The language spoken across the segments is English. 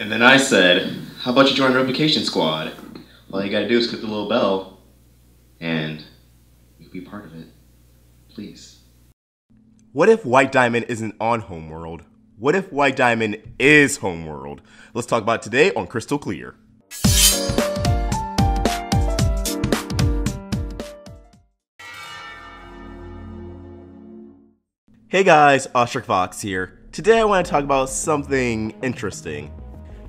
And then I said, how about you join the Replication Squad? All you gotta do is click the little bell, and you'll be part of it. Please. What if White Diamond isn't on Homeworld? What if White Diamond is Homeworld? Let's talk about it today on Crystal Clear. Hey guys, AwestruckVox here. Today I want to talk about something interesting.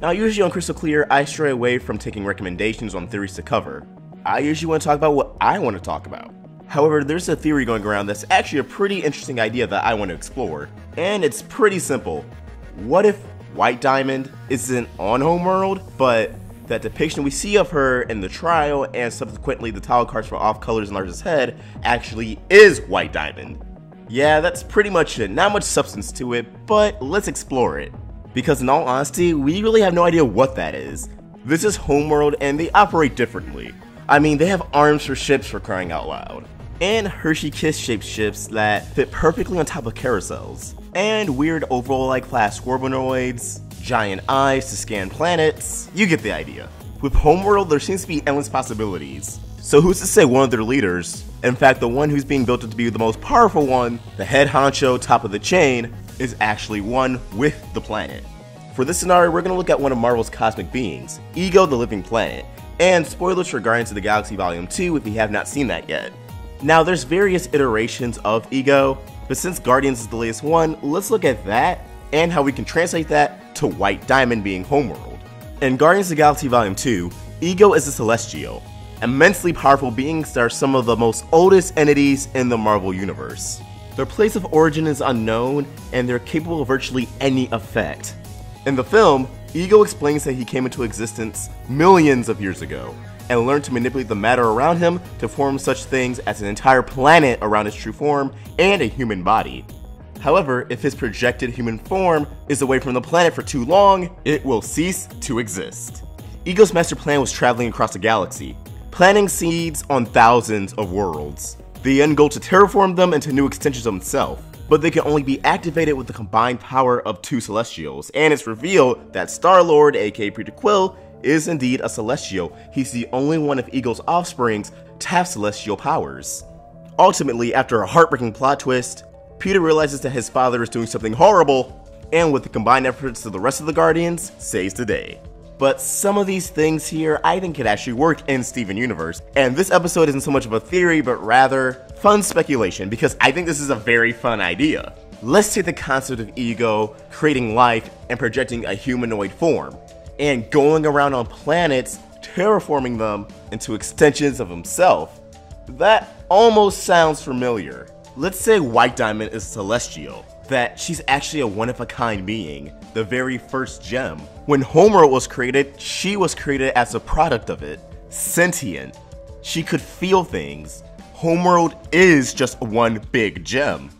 Now usually on Crystal Clear, I stray away from taking recommendations on theories to cover. I usually want to talk about what I want to talk about. However, there's a theory going around that's actually a pretty interesting idea that I want to explore. And it's pretty simple. What if White Diamond isn't on Homeworld, but that depiction we see of her in the trial and subsequently the title cards for Off Colors and Lars' head actually is White Diamond? Yeah, that's pretty much it. Not much substance to it, but let's explore it. Because in all honesty, we really have no idea what that is. This is Homeworld and they operate differently. I mean, they have arms for ships for crying out loud. And Hershey Kiss shaped ships that fit perfectly on top of carousels. And weird overall-like class scorpionoids, giant eyes to scan planets. You get the idea. With Homeworld, there seems to be endless possibilities. So who's to say one of their leaders, in fact the one who's being built up to be the most powerful one, the head honcho top of the chain, is actually one with the planet. For this scenario, we're going to look at one of Marvel's cosmic beings, Ego the Living Planet, and spoilers for Guardians of the Galaxy Vol. 2 if you have not seen that yet. Now there's various iterations of Ego, but since Guardians is the latest one, let's look at that and how we can translate that to White Diamond being Homeworld. In Guardians of the Galaxy Vol. 2, Ego is a Celestial. Immensely powerful beings that are some of the most oldest entities in the Marvel Universe. Their place of origin is unknown, and they're capable of virtually any effect. In the film, Ego explains that he came into existence millions of years ago, and learned to manipulate the matter around him to form such things as an entire planet around his true form and a human body. However, if his projected human form is away from the planet for too long, it will cease to exist. Ego's master plan was traveling across the galaxy, planting seeds on thousands of worlds. The end goal to terraform them into new extensions of himself, but they can only be activated with the combined power of two Celestials, and it's revealed that Star-Lord, aka Peter Quill, is indeed a Celestial. He's the only one of Ego's offsprings to have Celestial powers. Ultimately, after a heartbreaking plot twist, Peter realizes that his father is doing something horrible, and with the combined efforts of the rest of the Guardians, saves the day. But some of these things here I think could actually work in Steven Universe, and this episode isn't so much of a theory but rather fun speculation because I think this is a very fun idea. Let's take the concept of Ego creating life and projecting a humanoid form, and going around on planets terraforming them into extensions of himself. That almost sounds familiar. Let's say White Diamond is Celestial, that she's actually a one-of-a-kind being, the very first gem. When Homeworld was created, she was created as a product of it, sentient. She could feel things. Homeworld is just one big gem.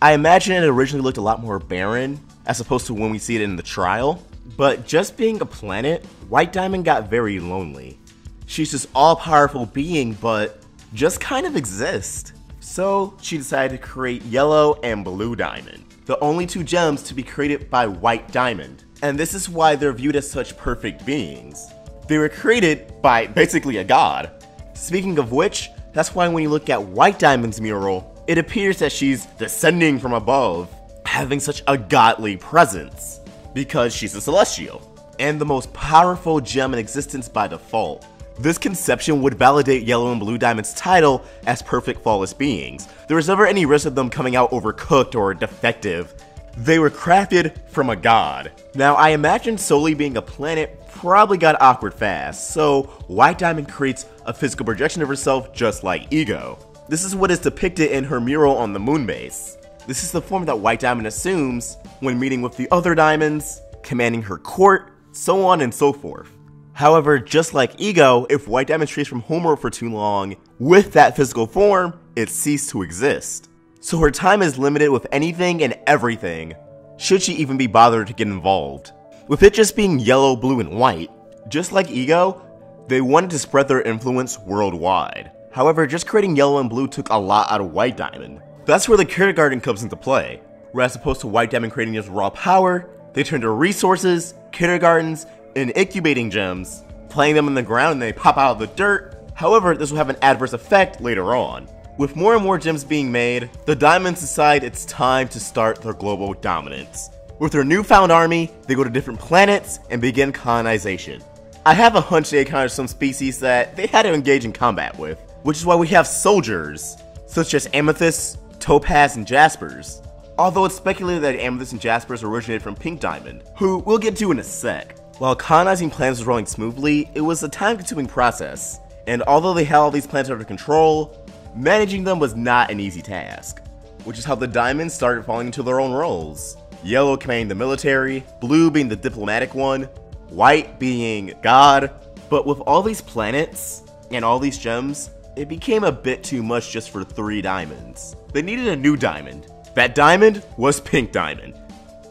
I imagine it originally looked a lot more barren, as opposed to when we see it in the trial, but just being a planet, White Diamond got very lonely. She's this all-powerful being, but just kind of exists. So she decided to create Yellow and Blue Diamond, the only two gems to be created by White Diamond. And this is why they're viewed as such perfect beings. They were created by basically a god. Speaking of which, that's why when you look at White Diamond's mural, it appears that she's descending from above, having such a godly presence, because she's a Celestial, and the most powerful gem in existence by default. This conception would validate Yellow and Blue Diamond's title as perfect flawless beings. There was never any risk of them coming out overcooked or defective. They were crafted from a god. Now I imagine solely being a planet probably got awkward fast, so White Diamond creates a physical projection of herself just like Ego. This is what is depicted in her mural on the moon base. This is the form that White Diamond assumes when meeting with the other diamonds, commanding her court, so on and so forth. However, just like Ego, if White Diamond strays from Homeworld for too long, with that physical form, it ceased to exist. So her time is limited with anything and everything, should she even be bothered to get involved. With it just being yellow, blue, and white, just like Ego, they wanted to spread their influence worldwide. However, just creating yellow and blue took a lot out of White Diamond. That's where the kindergarten comes into play, where as opposed to White Diamond creating just raw power, They turn to resources, kindergartens, and incubating gems. Playing them in the ground and they pop out of the dirt. However, this will have an adverse effect later on. With more and more gems being made, the Diamonds decide it's time to start their global dominance. With their newfound army, they go to different planets and begin colonization. I have a hunch they encountered some species that they had to engage in combat with, which is why we have soldiers, such as Amethysts, Topaz, and Jaspers. Although it's speculated that Amethysts and Jaspers originated from Pink Diamond, who we'll get to in a sec. While colonizing planets was rolling smoothly, it was a time-consuming process, and although they had all these planets under control, managing them was not an easy task, which is how the Diamonds started falling into their own roles. Yellow commanding the military, blue being the diplomatic one, white being God. But with all these planets and all these gems, it became a bit too much just for 3 diamonds. They needed a new diamond. That diamond was Pink Diamond.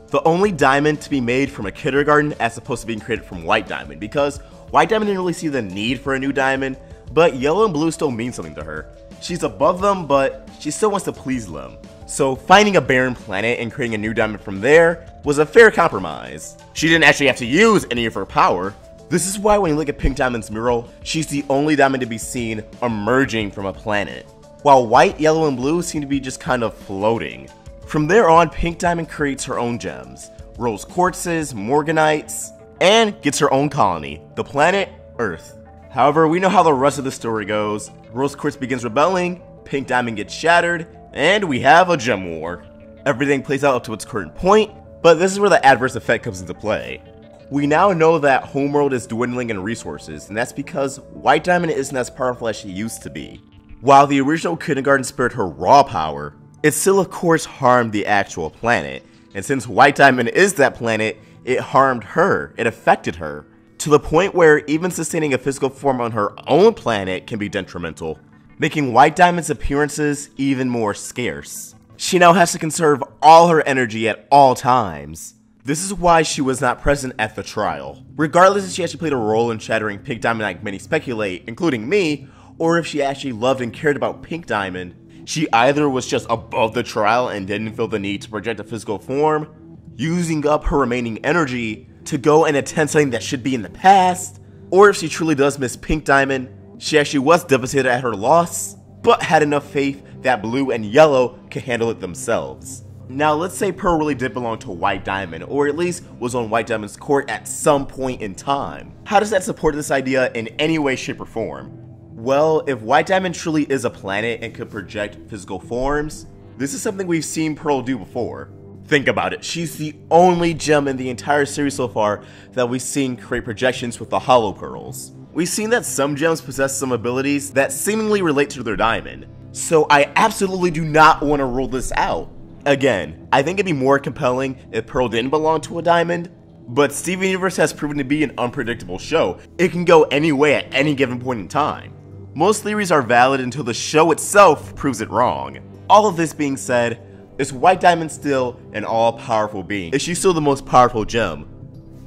The only diamond to be made from a kindergarten as opposed to being created from White Diamond, because White Diamond didn't really see the need for a new diamond, but yellow and blue still mean something to her. She's above them, but she still wants to please them. So finding a barren planet and creating a new diamond from there was a fair compromise. She didn't actually have to use any of her power. This is why when you look at Pink Diamond's mural, she's the only diamond to be seen emerging from a planet, while white, yellow, and blue seem to be just kind of floating. From there on, Pink Diamond creates her own gems, Rose Quartzes, Morganites, and gets her own colony, the planet Earth. However, we know how the rest of the story goes. Rose Quartz begins rebelling, Pink Diamond gets shattered, and we have a gem war. Everything plays out up to its current point, but this is where the adverse effect comes into play. We now know that Homeworld is dwindling in resources, and that's because White Diamond isn't as powerful as she used to be. While the original kindergarten spared her raw power, it still of course harmed the actual planet, and since White Diamond is that planet, it harmed her, it affected her, to the point where even sustaining a physical form on her own planet can be detrimental, making White Diamond's appearances even more scarce. She now has to conserve all her energy at all times. This is why she was not present at the trial. Regardless if she actually played a role in shattering Pink Diamond like many speculate, including me, or if she actually loved and cared about Pink Diamond, she either was just above the trial and didn't feel the need to project a physical form, using up her remaining energy to go and attend something that should be in the past, or if she truly does miss Pink Diamond, she actually was devastated at her loss, but had enough faith that blue and yellow could handle it themselves. Now let's say Pearl really did belong to White Diamond, or at least was on White Diamond's court at some point in time. How does that support this idea in any way, shape, or form? Well, if White Diamond truly is a planet and could project physical forms, this is something we've seen Pearl do before. Think about it, she's the only gem in the entire series so far that we've seen create projections with the Hollow Pearls. We've seen that some gems possess some abilities that seemingly relate to their diamond, so I absolutely do not want to rule this out. Again, I think it'd be more compelling if Pearl didn't belong to a diamond, but Steven Universe has proven to be an unpredictable show. It can go any way at any given point in time. Most theories are valid until the show itself proves it wrong. All of this being said, is White Diamond still an all-powerful being? Is she still the most powerful gem?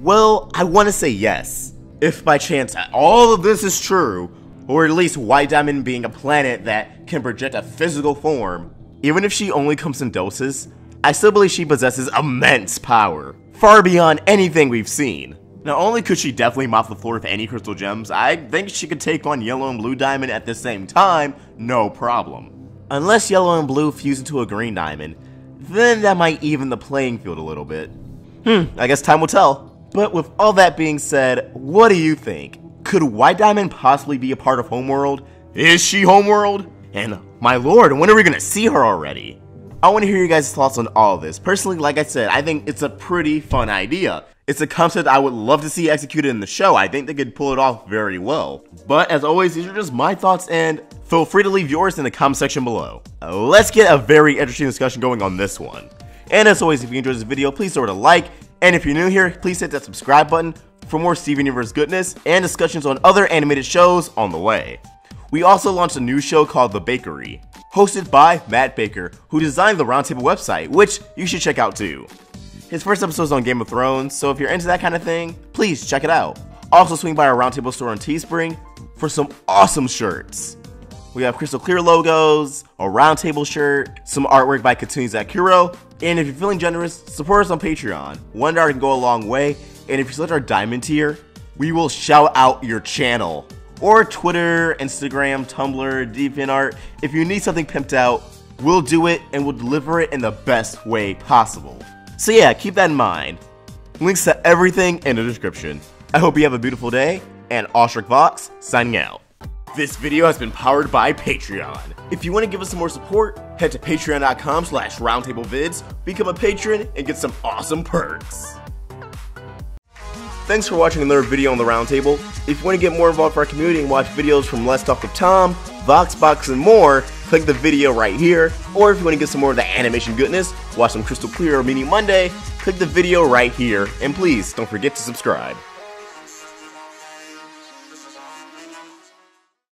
Well, I want to say yes. If by chance all of this is true, or at least White Diamond being a planet that can project a physical form, even if she only comes in doses, I still believe she possesses immense power, far beyond anything we've seen. Not only could she definitely mop the floor with any crystal gems, I think she could take on Yellow and Blue Diamond at the same time, no problem. Unless Yellow and Blue fuse into a Green Diamond, then that might even the playing field a little bit. I guess time will tell. But with all that being said, what do you think? Could White Diamond possibly be a part of Homeworld? Is she Homeworld? And my lord, when are we gonna see her already? I wanna hear you guys' thoughts on all this. Personally, like I said, I think it's a pretty fun idea. It's a concept I would love to see executed in the show. I think they could pull it off very well. But as always, these are just my thoughts and feel free to leave yours in the comment section below. Let's get a very interesting discussion going on this one. And as always, if you enjoyed this video, please throw it a like. And if you're new here, please hit that subscribe button for more Steven Universe goodness and discussions on other animated shows on the way. We also launched a new show called The Bakery, hosted by Matt Baker, who designed the Roundtable website, which you should check out too. His first episode is on Game of Thrones, so if you're into that kind of thing, please check it out. Also swing by our Roundtable store on Teespring for some awesome shirts. We have Crystal Clear logos, a Roundtable shirt, some artwork by Katuni Zakuro, And if you're feeling generous, support us on Patreon. $1 can go a long way, and if you select our diamond tier, we will shout out your channel. Or Twitter, Instagram, Tumblr, DeviantArt. If you need something pimped out, we'll do it and we'll deliver it in the best way possible. So yeah, keep that in mind. Links to everything in the description. I hope you have a beautiful day, and AwestruckVox signing out. This video has been powered by Patreon. If you want to give us some more support, head to patreon.com/roundtablevids, become a patron, and get some awesome perks. Thanks for watching another video on the Roundtable. If you want to get more involved with our community and watch videos from Let's Talk with Tom, VoxBox, and more, click the video right here. Or if you want to get some more of the animation goodness, watch some Crystal Clear or Meeting Monday, click the video right here. And please, don't forget to subscribe.